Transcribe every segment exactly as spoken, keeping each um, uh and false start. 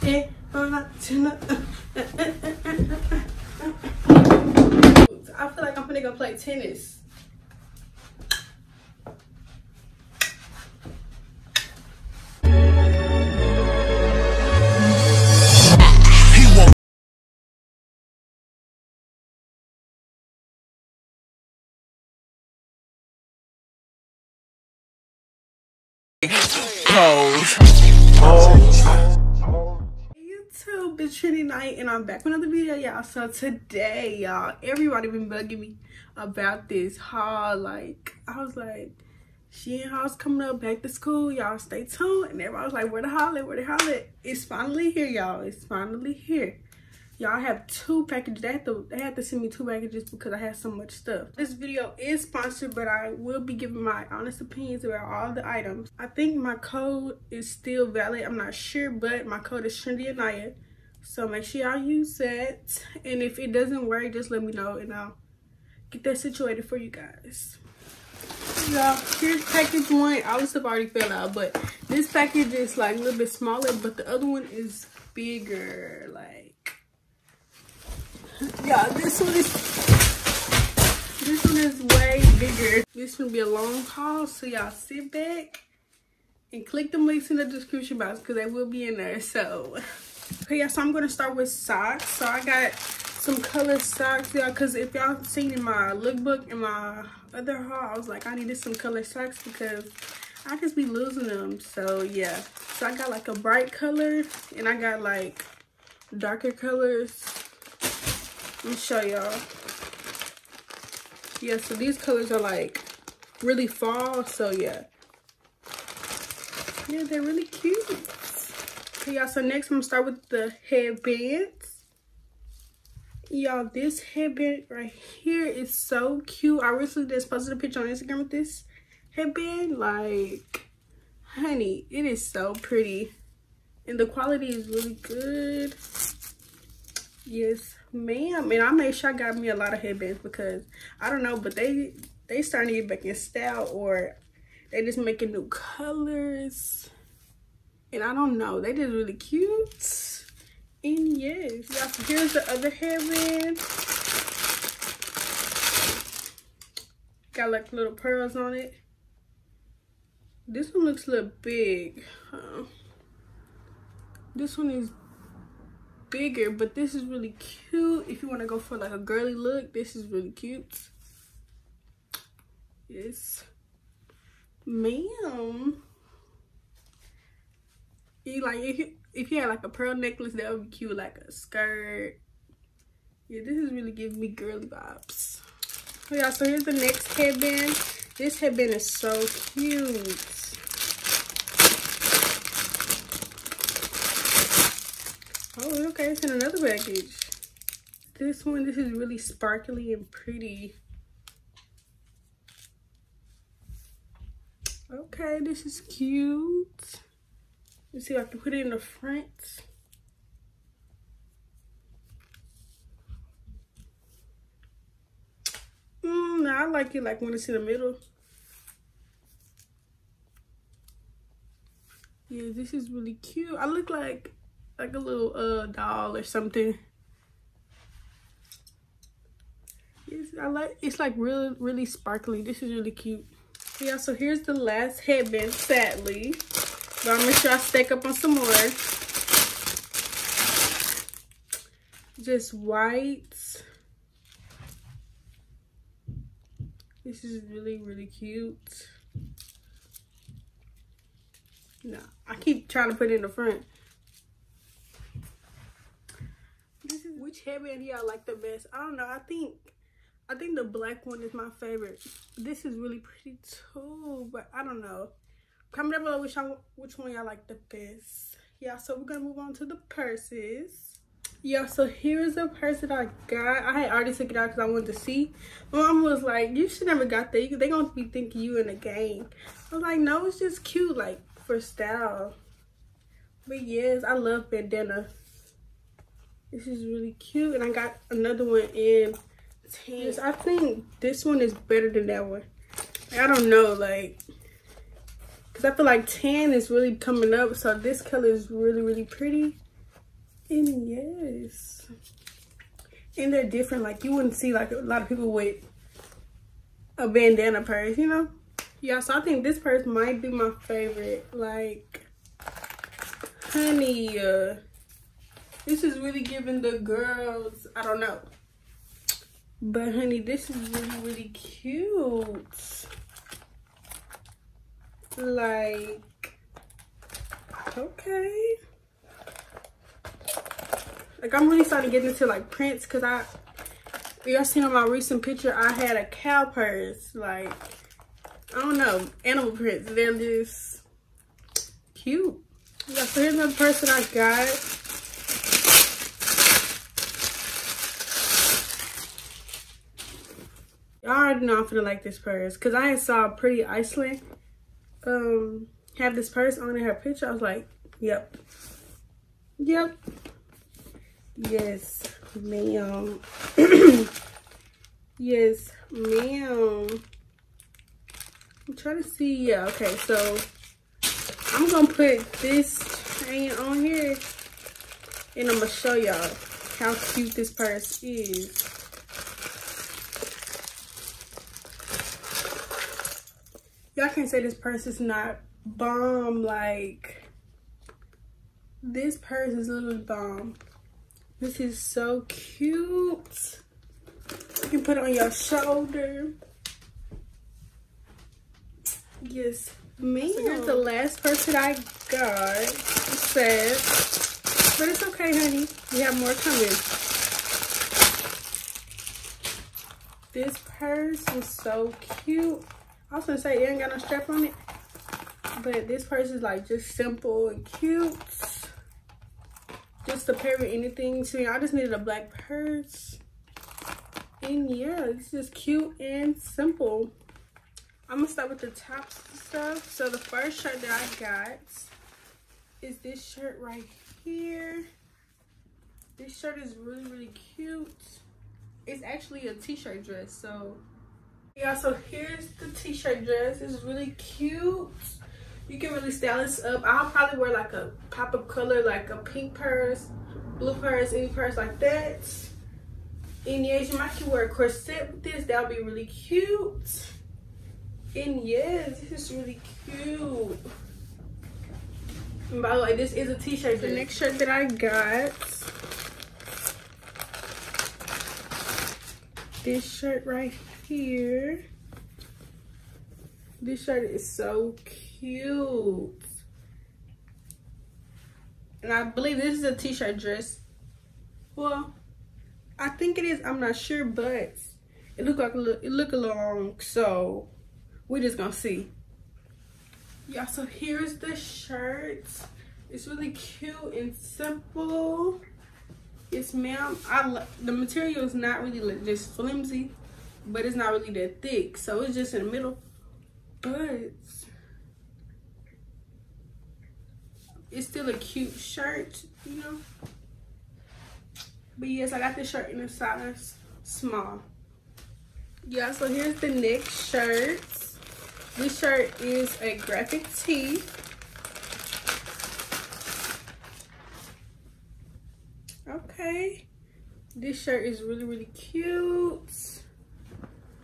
I feel like I'm finna go play tennis. YouTube, it's Trinity Night and I'm back with another video, y'all. So today, y'all, everybody been bugging me about this haul. Like, I was like, Shein haul's coming up, back to school, y'all stay tuned. And everybody was like, where the haul at, where the haul at? It's finally here, y'all. It's finally here. Y'all have two packages. They had, to, they had to send me two packages because I had so much stuff. This video is sponsored, but I will be giving my honest opinions about all the items. I think my code is still valid. I'm not sure, but my code is Trinity Aniyah. So make sure y'all use that. And if it doesn't work, just let me know and I'll get that situated for you guys. Y'all, here's package one. All the stuff already fell out, but this package is like a little bit smaller, but the other one is bigger. Like, yeah, this one is this one is way bigger. This will be a long haul, so y'all sit back and click the links in the description box because they will be in there. So okay, yeah, so I'm gonna start with socks. So I got some colored socks, y'all, because if y'all seen in my lookbook and my other haul, I was like, I needed some colored socks because I just be losing them. So yeah, so I got like a bright color and I got like darker colors. Let me show y'all. Yeah, so these colors are like really fall, so yeah. Yeah, they're really cute. Okay, y'all, so next I'm gonna start with the headbands. Y'all, this headband right here is so cute. I recently just posted a picture on Instagram with this headband. Like, honey, it is so pretty. And the quality is really good. Yes, ma'am. And I made sure I got me a lot of headbands because I don't know, but they they starting to get back in style, or they just making new colors, and I don't know, they just really cute. And yes, y'all, so here's the other headband. Got like little pearls on it. This one looks a little big. Huh? This one is bigger, but this is really cute. If you want to go for like a girly look, this is really cute. Yes, ma'am. You like, if you, if you had like a pearl necklace, that would be cute, like a skirt. Yeah, this is really giving me girly vibes. Oh yeah, so here's the next headband. This headband is so cute. Oh, okay, it's in another package. This one, this is really sparkly and pretty. Okay, this is cute. Let's see if I can put it in the front. Mm, no, I like it like when it's in the middle. Yeah, this is really cute. I look like like a little uh doll or something. Yes, I like, it's like really really sparkly. This is really cute. Yeah, so here's the last headband, sadly, but I'm gonna sure I stack up on some more. Just whites. This is really really cute. No, I keep trying to put it in the front. Which headband do y'all like the best? I don't know. I think I think the black one is my favorite. This is really pretty too, but I don't know. Comment down below which, I, which one y'all like the best. Yeah, so we're going to move on to the purses. Yeah, so here's the purse that I got. I had already took it out because I wanted to see. My mom was like, you should never got that. They're going to be thinking you in a gang. I was like, no, it's just cute, like, for style. But yes, I love bandana. This is really cute, and I got another one in tan. I think this one is better than that one. Like, I don't know, like, because I feel like tan is really coming up, so this color is really, really pretty. And yes, and they're different. Like, you wouldn't see like a lot of people with a bandana purse, you know. Yeah, so I think this purse might be my favorite. Like, honey, uh, this is really giving the girls, I don't know. But honey, this is really, really cute. Like, okay. Like, I'm really starting to get into like prints, because I, y'all seen on my recent picture, I had a cow purse. Like, I don't know, animal prints. They're just cute. Yeah, so here's another purse that I got. Y'all already know I'm finna like this purse, because I saw Pretty Iceland um, have this purse on in her picture. I was like, yep. Yep. Yes, ma'am. Yes, ma'am. I'm trying to see. Yeah, okay, so I'm gonna put this chain on here and I'm gonna show y'all how cute this purse is. Y'all can't say this purse is not bomb. Like, this purse is literally bomb. This is so cute. You can put it on your shoulder. Yes, ma'am. So here's the last purse that I got. It says, but it's okay, honey. We have more coming. This purse is so cute. I was gonna say it ain't got no strap on it, but this purse is like just simple and cute. Just a pair of anything to me. I just needed a black purse. And yeah, it's just cute and simple. I'm gonna start with the tops and stuff. So the first shirt that I got is this shirt right here. This shirt is really, really cute. It's actually a t-shirt dress, so. Yeah, so here's the t-shirt dress. It's really cute. You can really style this up. I'll probably wear like a pop of color, like a pink purse, blue purse, any purse like that. And yes, you might can wear a corset with this. That would be really cute. And yes, this is really cute. And by the way, this is a t-shirt. The next shirt that I got, this shirt right here. This shirt is so cute. And I believe this is a t-shirt dress. Well, I think it is. I'm not sure, but it look like a little, it look along, so we're just gonna see. Yeah, so here's the shirt. It's really cute and simple. Yes, ma'am. I love the material is not really like just flimsy, but it's not really that thick, so it's just in the middle. But it's still a cute shirt, you know. But yes, I got this shirt in a size small. Yeah, so here's the next shirt. This shirt is a graphic tee. Okay. This shirt is really, really cute.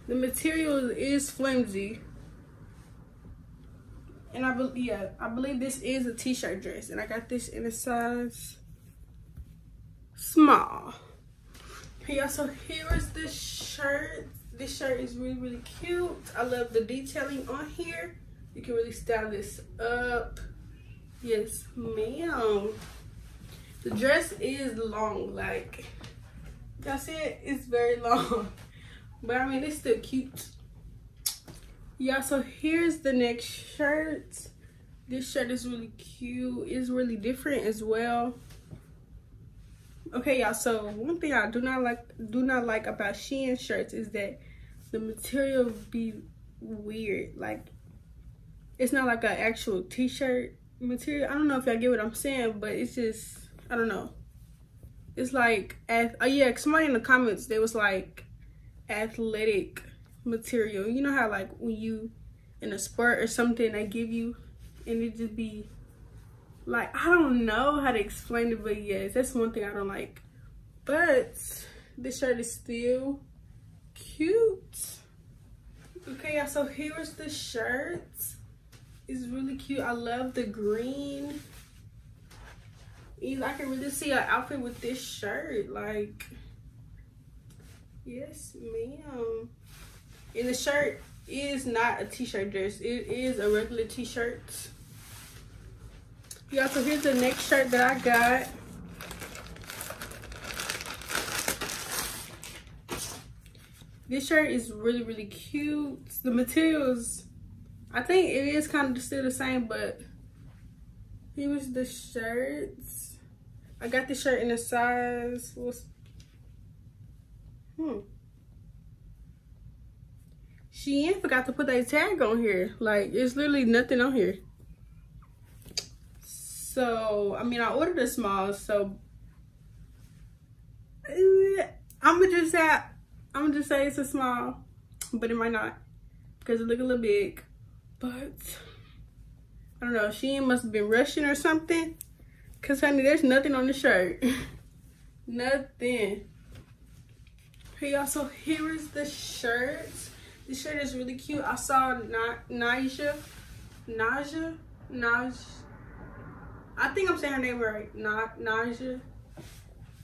The material is flimsy. And I believe, yeah, I believe this is a t-shirt dress, and I got this in a size small. Yeah, so here is this shirt. This shirt is really, really cute. I love the detailing on here. You can really style this up. Yes, ma'am. The dress is long, like y'all see it? It's very long, but I mean, it's still cute. Yeah, so here's the next shirt. This shirt is really cute. It's really different as well. Okay, y'all, so one thing I do not like do not like about Shein shirts is that the material be weird. Like, it's not like an actual t-shirt material. I don't know if y'all get what I'm saying, but it's just, I don't know. It's like, oh yeah, somebody in the comments, they was like, athletic material. You know how like when you in a sport or something, they give you and it just be like, I don't know how to explain it, but yes, that's one thing I don't like. But this shirt is still cute. Okay, y'all, so here's the shirt. It's really cute. I love the green. And I can really see an outfit with this shirt. Like, yes, ma'am. And the shirt is not a t-shirt dress. It is a regular t-shirt. Y'all, so here's the next shirt that I got. This shirt is really, really cute. The materials, I think it is kind of still the same, but here's the shirt. I got this shirt in a size, what's, hmm. Shein forgot to put that tag on here. Like, it's literally nothing on here. So, I mean, I ordered a small, so I'm gonna just say, I'm just say it's a small, but it might not because it look a little big. But I don't know, she must have been rushing or something, cause honey, there's nothing on the shirt. Nothing. Hey y'all, so here is the shirt. This shirt is really cute. I saw Na Naja, Naja, Naja. I think I'm saying her name right. Na Naja.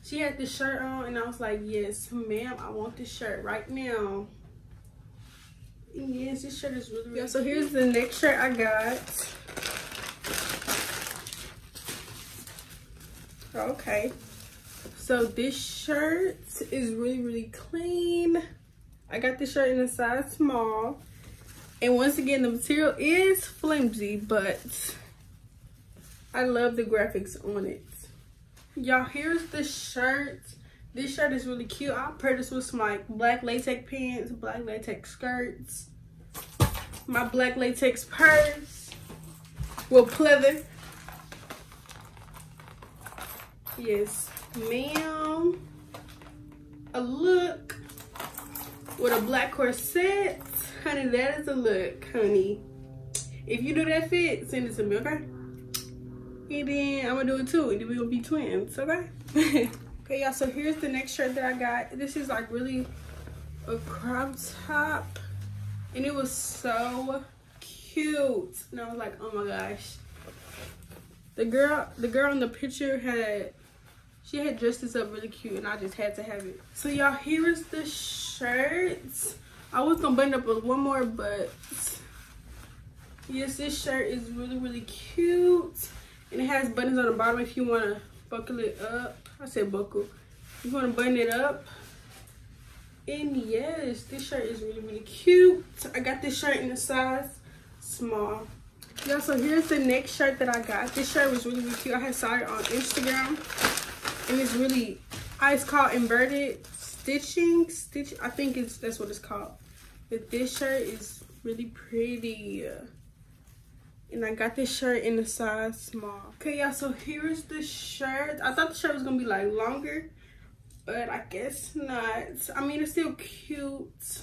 She had this shirt on, and I was like, yes, ma'am, I want this shirt right now. Yes, this shirt is really, really yeah, so here's the next shirt I got. Okay. So this shirt is really, really clean. I got this shirt in a size small. And once again, the material is flimsy, but I love the graphics on it. Y'all, here's the shirt. This shirt is really cute. I'll pair this with some like black latex pants, black latex skirts, my black latex purse, well, pleather. Yes, ma'am. A look with a black corset. Honey, that is a look, honey. If you do that fit, send it to me, okay? And then I'm gonna do it too, and then we're gonna be twins, okay? Okay, y'all, so here's the next shirt that I got. This is like really a crop top, and it was so cute. And I was like, oh my gosh. The girl, the girl in the picture had, she had dressed this up really cute, and I just had to have it. So y'all, here is the shirt. I was gonna button up with one more, but yes, this shirt is really, really cute. And it has buttons on the bottom if you want to buckle it up. I said buckle. You want to button it up. And yes, this shirt is really, really cute. I got this shirt in a size small. Y'all, so here's the next shirt that I got. This shirt was really, really cute. I had saw it on Instagram. And it's really, it's called inverted stitching. Stitch, I think it's that's what it's called. But this shirt is really pretty. And I got this shirt in a size small. Okay, y'all, so here's the shirt. I thought the shirt was gonna be like longer, but I guess not. I mean, it's still cute.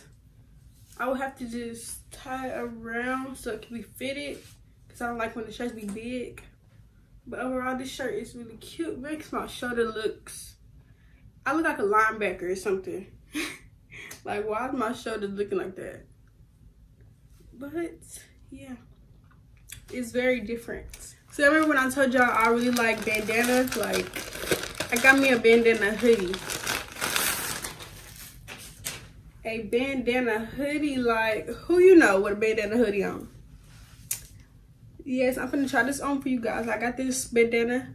I would have to just tie it around so it can be fitted, because I don't like when the shirts be big. But overall, this shirt is really cute. Makes my shoulder looks, I look like a linebacker or something. Like, why is my shoulder looking like that? But yeah. It's very different. So I remember when I told y'all I really like bandanas. Like, I got me a bandana hoodie. A bandana hoodie, like, who you know with a bandana hoodie on? Yes, I'm gonna try this on for you guys. I got this bandana.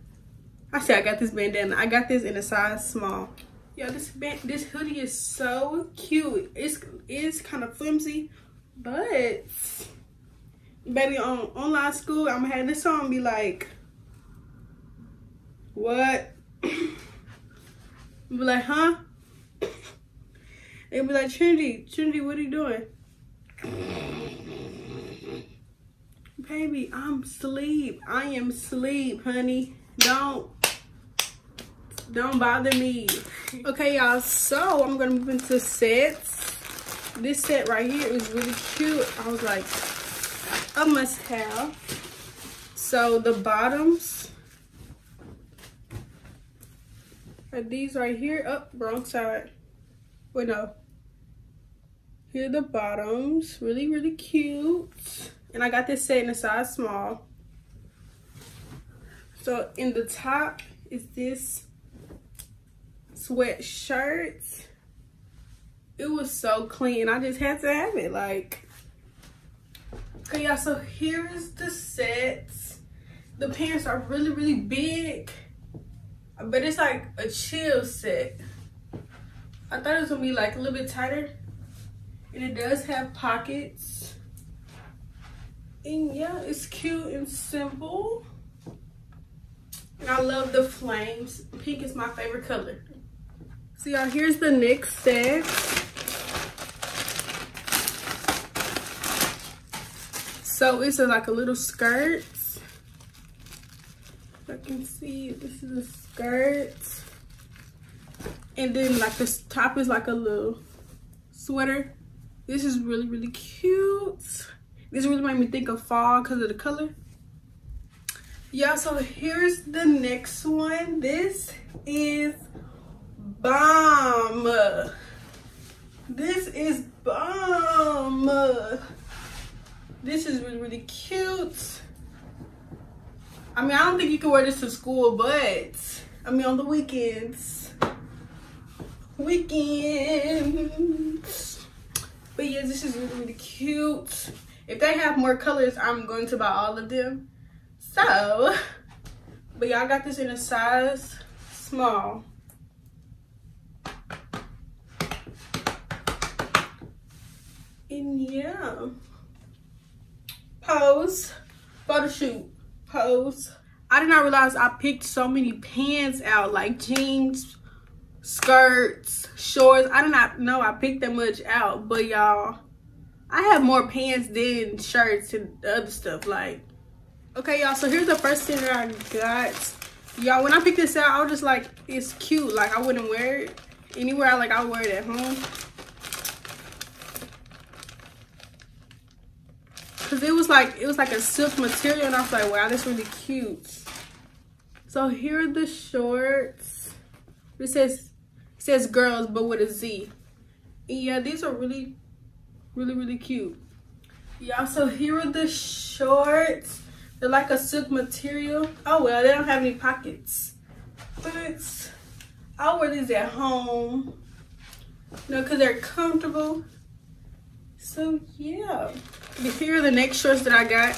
I said I got this bandana. I got this in a size small. Yo, this band this hoodie is so cute. It's it's kind of flimsy, but baby, on online school, I'm gonna have this on and be like, what? Be like, huh? And be like, Trinity, Trinity, what are you doing? Baby, I'm asleep. I am asleep, honey. Don't, don't bother me. Okay, y'all, so I'm gonna move into sets. This set right here is really cute. I was like, a must have. So the bottoms Got these right here. Up, oh, wrong side. Wait, no. Here are the bottoms. Really, really cute. And I got this set in a size small. So in the top is this sweatshirt. It was so clean. I just had to have it. Like, okay, y'all. So here is the set. The pants are really, really big, but it's like a chill set. I thought it was gonna be like a little bit tighter, and it does have pockets. And yeah, it's cute and simple. And I love the flames. Pink is my favorite color. So y'all, here's the next set. So it's a, like a little skirt. I can see this is a skirt, and then like this top is like a little sweater. This is really, really cute. This really made me think of fall because of the color. Yeah, so here's the next one. This is bomb. This is bomb. This is really, really cute. I mean, I don't think you can wear this to school, but I mean, on the weekends. Weekends. But yeah, this is really, really cute. If they have more colors, I'm going to buy all of them. So, but y'all, got this in a size small. And yeah. Pose, photo shoot. Pose. I did not realize I picked so many pants out, like jeans, skirts, shorts. I did not know I picked that much out, but y'all, I have more pants than shirts and other stuff. Like, okay, y'all, so here's the first thing that I got. Y'all, when I picked this out, I was just like, it's cute. Like, I wouldn't wear it anywhere. I, like, I would wear it at home. Cause it was like it was like a silk material, and I was like, wow, that's really cute. So here are the shorts. It says it says girls, but with a Z. Yeah, these are really, really, really cute. Yeah, so here are the shorts. They're like a silk material. Oh well, they don't have any pockets. But I'll wear these at home. You know, cause they're comfortable. So yeah. Here are the next shorts that I got.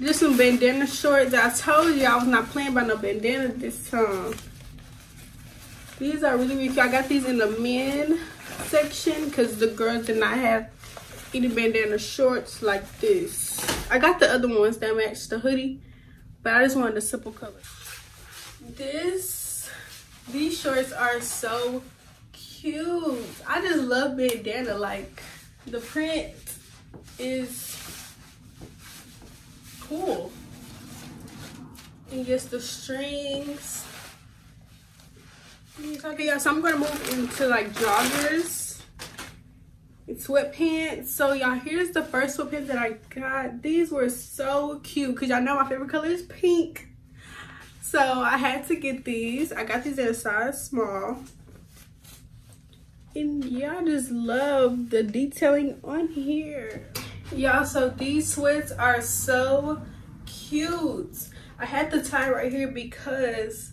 Just some bandana shorts. I told you I was not playing by no bandana this time. These are really, really cute. I got these in the men section because the girls did not have any bandana shorts like this. I got the other ones that match the hoodie, but I just wanted a simple color. This, these shorts are so cute. I just love bandana, like. The print is cool. And just the strings. Okay, y'all, so I'm gonna move into like joggers and sweatpants. So y'all, here's the first sweatpants that I got. These were so cute because y'all know my favorite color is pink. So I had to get these. I got these in a size small. And y'all, just love the detailing on here. Y'all, so these sweats are so cute. I had the tie right here because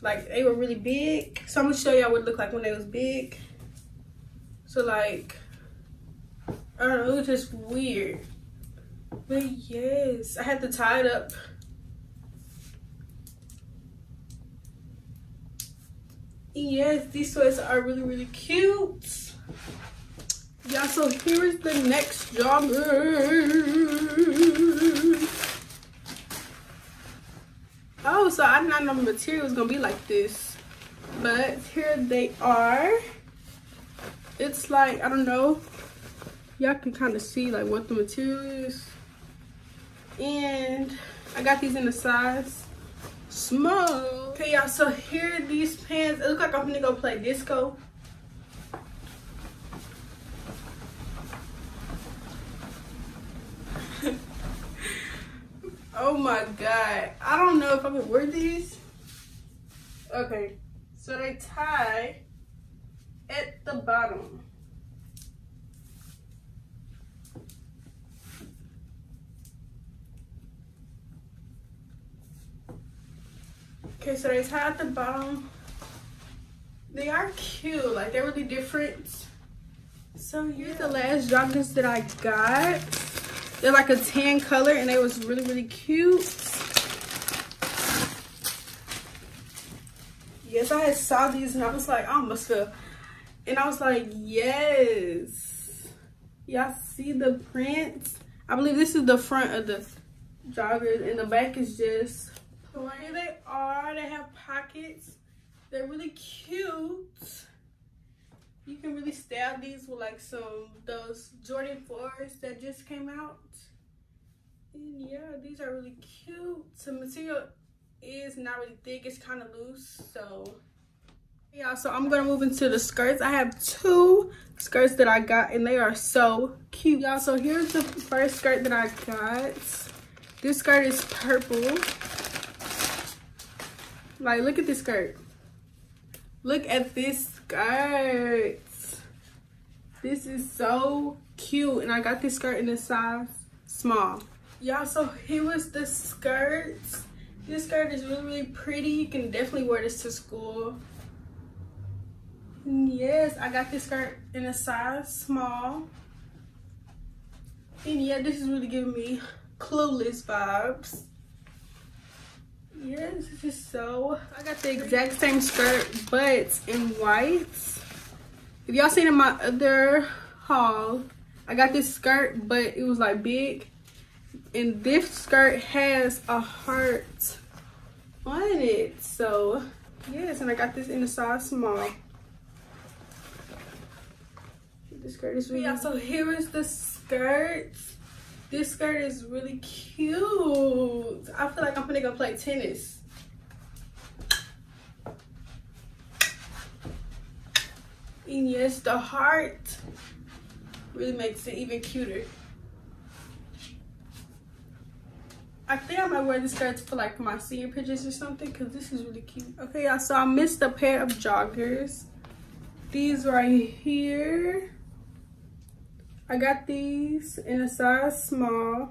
like they were really big. So I'm gonna show y'all what it looked like when they was big. So like, I don't know, it was just weird. But yes, I had to tie it up. Yes, these sweats are really, really cute. Y'all, so here is the next jogger. Oh, so I did not know the material was going to be like this. But here they are. It's like, I don't know. Y'all can kind of see like what the material is. And I got these in the size small. Okay, y'all, so here are these pants. It looks like I'm gonna go play disco. Oh my god, I don't know if I could wear these. Okay, so they tie at the bottom. Okay, so they tie at the bottom. They are cute, like they're really different. So here's the last joggers that I got. They're like a tan color and they was really, really cute. Yes, I had saw these and I was like, I must have. And I was like, yes. Y'all see the prints? I believe this is the front of the joggers and the back is just the way they are. They have pockets. They're really cute. You can really style these with like some those Jordan fours that just came out. And yeah, these are really cute. The material is not really thick, it's kind of loose. So yeah, so I'm gonna move into the skirts. I have two skirts that I got and they are so cute, y'all. So here's the first skirt that I got. This skirt is purple. Like look at this skirt. Look at this skirt. This is so cute. And I got this skirt in a size small. Y'all, so here was the skirt. This skirt is really, really pretty. You can definitely wear this to school. And yes, I got this skirt in a size small. And yeah, this is really giving me Clueless vibes. Yes, this is so. I got the exact same skirt, but in white. If y'all seen in my other haul, I got this skirt, but it was like big. And this skirt has a heart on it. So, yes, and I got this in a size small. This skirt is really. Yeah, so here is the skirt. This skirt is really cute. I feel like I'm finna go play tennis. And yes, the heart really makes it even cuter. I think I might wear this skirt for like my senior pictures or something because this is really cute. Okay, y'all, so I missed a pair of joggers. These right here. I got these in a size small.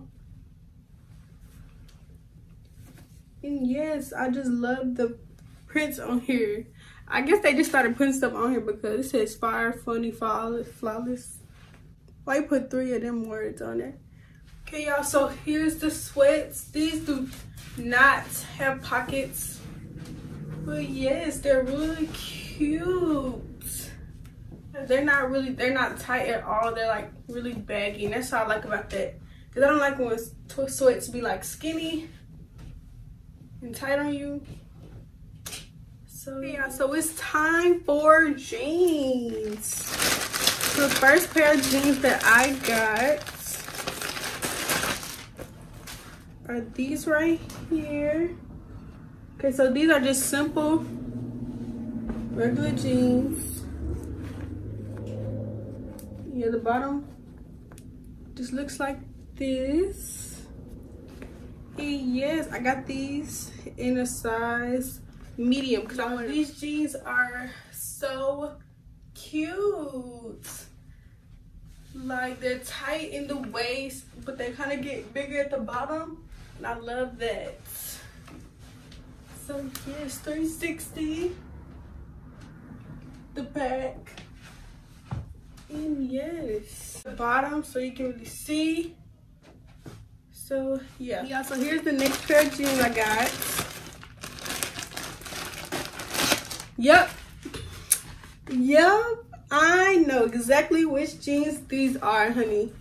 And yes, I just love the prints on here. I guess they just started putting stuff on here because it says fire, funny, flawless. Why put three of them words on there? Okay, y'all, so here's the sweats. These do not have pockets. But yes, they're really cute. They're not really, they're not tight at all. They're like really baggy. And that's what I like about that. Because I don't like when sweats be like skinny and tight on you. So yeah, so it's time for jeans. So the first pair of jeans that I got are these right here. Okay, so these are just simple, regular jeans. Yeah, the bottom just looks like this. And yes, I got these in a size medium because I want these jeans are so cute. Like they're tight in the waist, but they kind of get bigger at the bottom. And I love that. So yes, three sixty. The back. And yes, the bottom, so you can really see. So yeah, yeah. So here's the next pair of jeans I got. Yep, yep. I know exactly which jeans these are, honey.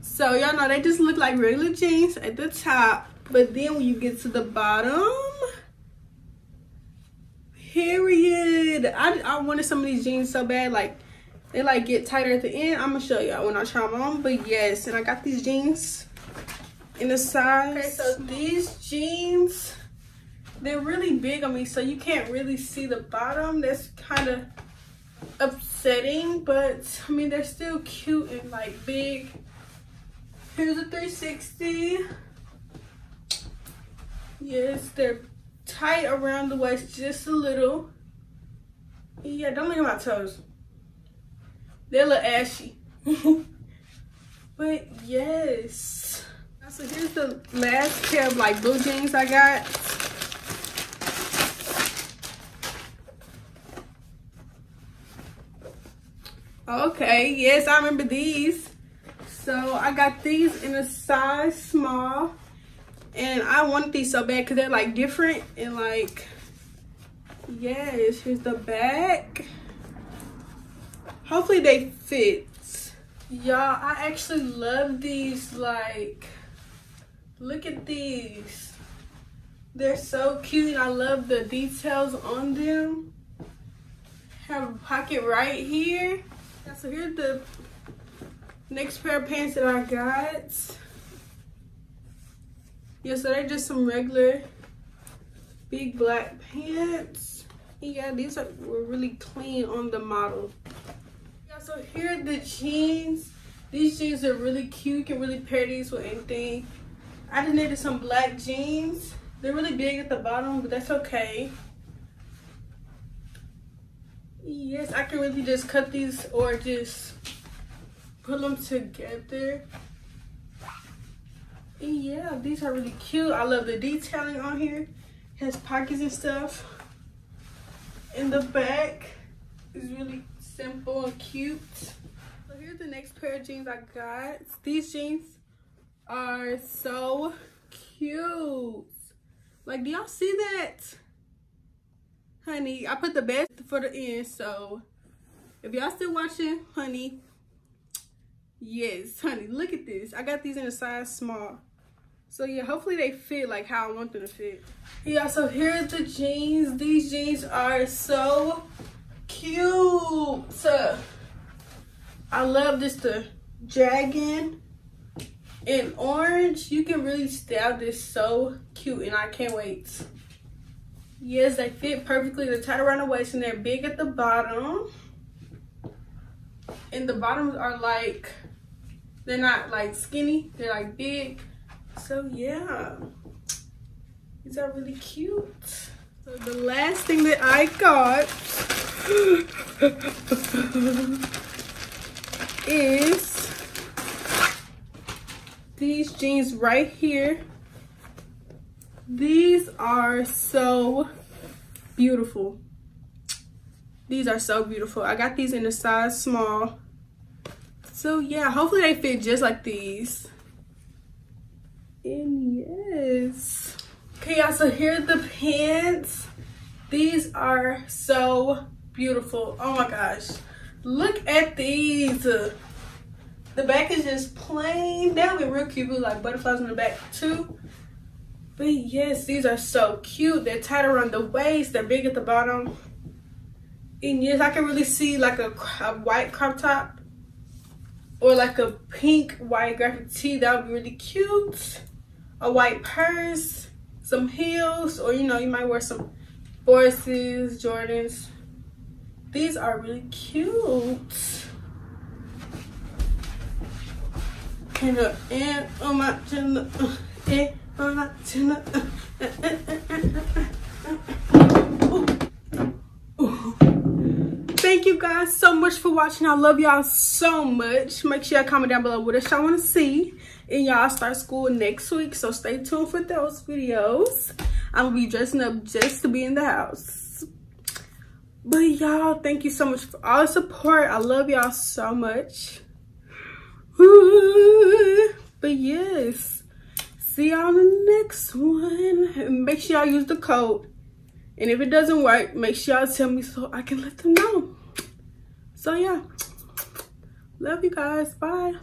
So y'all know they just look like regular jeans at the top, but then when you get to the bottom, period. I I wanted some of these jeans so bad, like. They like get tighter at the end. I'm gonna show y'all when I try them on, but yes. And I got these jeans in the size. Okay, so these jeans, they're really big on me, so you can't really see the bottom. That's kind of upsetting, but I mean, they're still cute and like big. Here's a three sixty. Yes, they're tight around the waist just a little. Yeah, don't look at my toes. They look ashy. But yes. So here's the last pair of like blue jeans I got. Okay, yes, I remember these. So I got these in a size small. And I wanted these so bad because they're like different and like, yes, here's the back. Hopefully they fit. Y'all, I actually love these. Like, look at these. They're so cute. I love the details on them. Have a pocket right here. Yeah, so here's the next pair of pants that I got. Yeah, so they're just some regular big black pants. Yeah, these are, were really clean on the model. So here are the jeans. These jeans are really cute. You can really pair these with anything. I just needed some black jeans. They're really big at the bottom, but that's okay. Yes, I can really just cut these or just put them together. Yeah, these are really cute. I love the detailing on here. It has pockets and stuff. In the back is really simple and cute. So here's the next pair of jeans I got. These jeans are so cute. Like, do y'all see that? Honey, I put the best for the end. So if y'all still watching, honey, yes, honey, look at this. I got these in a size small. So yeah, hopefully they fit like how I want them to fit. Yeah, so here's the jeans. These jeans are so cute. So, I love this, the dragon in orange. You can really style this so cute and I can't wait. Yes, they fit perfectly. They're tight around the waist and they're big at the bottom. And the bottoms are like, they're not like skinny, they're like big. So yeah, these are really cute. So the last thing that I got is these jeans right here. These are so beautiful. These are so beautiful. I got these in a size small. So yeah, hopefully they fit just like these. And yes. Okay, y'all, so here are the pants. These are so beautiful. Oh my gosh, look at these. Uh, the back is just plain. That would be real cute with like butterflies on the back too. But yes, these are so cute. They're tight around the waist, they're big at the bottom. And yes, I can really see like a, a white crop top or like a pink white graphic tee. That would be really cute. A white purse, some heels, or you know, you might wear some Forces, Jordans. These are really cute. And uh, and on my channel, uh, and on my channel. Uh, uh, uh, uh, uh, uh, uh. Thank you guys so much for watching. I love y'all so much. Make sure y'all comment down below what else y'all want to see. And y'all start school next week, so stay tuned for those videos. I'm gonna be dressing up just to be in the house. But y'all, thank you so much for all the support. I love y'all so much. Ooh, but yes, see y'all in the next one. And make sure y'all use the code. And if it doesn't work, make sure y'all tell me so I can let them know. So yeah, love you guys. Bye.